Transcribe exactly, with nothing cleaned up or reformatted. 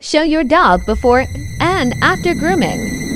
Show your dog before and after grooming.